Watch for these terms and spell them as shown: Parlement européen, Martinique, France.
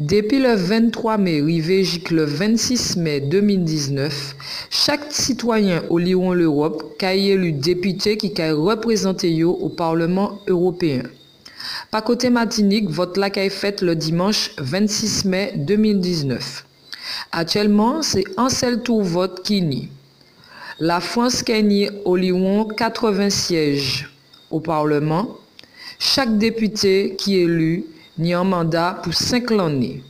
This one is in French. Depuis le 23 mai, jusqu'au le 26 mai 2019, chaque citoyen au Liron l'Europe a élu député qui a représenté au Parlement européen. Par côté Martinique, vote là a fait le dimanche 26 mai 2019. Actuellement, c'est un seul tour vote qui nie. La France a nié au Liron 80 sièges au Parlement. Chaque député qui est élu n'y a un mandat pour 5 années.